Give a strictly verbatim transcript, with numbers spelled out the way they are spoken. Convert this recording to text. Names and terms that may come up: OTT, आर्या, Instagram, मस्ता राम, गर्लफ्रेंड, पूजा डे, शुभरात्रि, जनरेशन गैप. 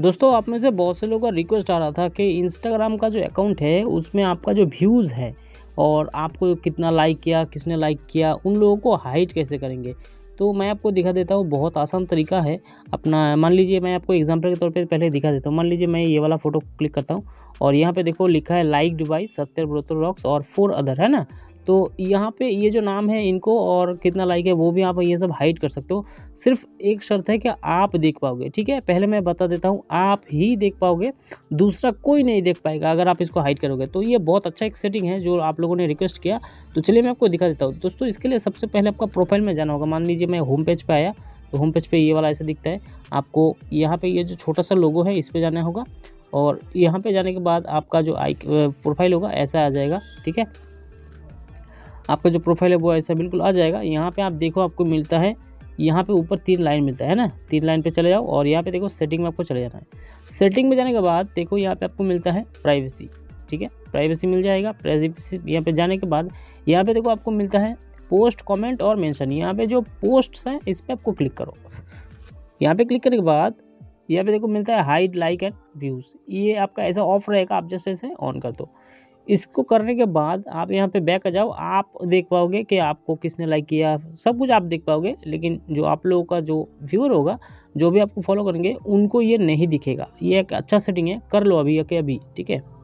दोस्तों आप में से बहुत से लोगों का रिक्वेस्ट आ रहा था कि इंस्टाग्राम का जो अकाउंट है उसमें आपका जो व्यूज़ है और आपको कितना लाइक किया, किसने लाइक किया, उन लोगों को हाइड कैसे करेंगे, तो मैं आपको दिखा देता हूँ। बहुत आसान तरीका है अपना। मान लीजिए मैं आपको एग्जांपल के तौर पे पहले दिखा देता हूँ। मान लीजिए मैं ये वाला फ़ोटो क्लिक करता हूँ और यहाँ पे देखो लिखा है लाइक्ड बाई सत्तर ब्रोतर रॉक्स और फोर अदर, है ना। तो यहाँ पे ये जो नाम है इनको और कितना लाइक है वो भी आप ये सब हाइड कर सकते हो। सिर्फ एक शर्त है कि आप देख पाओगे, ठीक है। पहले मैं बता देता हूँ, आप ही देख पाओगे, दूसरा कोई नहीं देख पाएगा अगर आप इसको हाइड करोगे। तो ये बहुत अच्छा एक सेटिंग है जो आप लोगों ने रिक्वेस्ट किया, तो चलिए मैं आपको दिखा देता हूँ। दोस्तों इसके लिए सबसे पहले आपका प्रोफाइल में जाना होगा। मान लीजिए मैं होम पेज पर आया तो होम पेज पर ये वाला ऐसे दिखता है आपको। यहाँ पर ये जो छोटा सा लोगो है इस पर जाना होगा और यहाँ पर जाने के बाद आपका जो आई प्रोफाइल होगा ऐसा आ जाएगा, ठीक है। आपका जो प्रोफाइल है वो ऐसा बिल्कुल आ जाएगा। यहाँ पे आप देखो आपको मिलता है, यहाँ पे ऊपर तीन लाइन मिलता है ना, तीन लाइन पे चले जाओ और यहाँ पे देखो सेटिंग में आपको चले जाना है। सेटिंग में जाने के बाद देखो यहाँ पे आपको मिलता है प्राइवेसी, ठीक है। प्राइवेसी मिल जाएगा। प्राइवेसी यहाँ पे जाने के बाद यहाँ पे देखो आपको मिलता है पोस्ट, कॉमेंट और मैंशन। यहाँ पर जो पोस्ट हैं इस पर आपको क्लिक करो। यहाँ पर क्लिक करने के बाद यहाँ पर देखो मिलता है हाइड लाइक एंड व्यूज़। ये आपका ऐसा ऑफ रहेगा, आप जैसे जैसे ऑन कर दो। इसको करने के बाद आप यहाँ पे बैक आ जाओ, आप देख पाओगे कि आपको किसने लाइक किया, सब कुछ आप देख पाओगे। लेकिन जो आप लोगों का जो व्यूअर होगा, जो भी आपको फॉलो करेंगे, उनको ये नहीं दिखेगा। ये एक अच्छा सेटिंग है, कर लो अभी के अभी, ठीक है।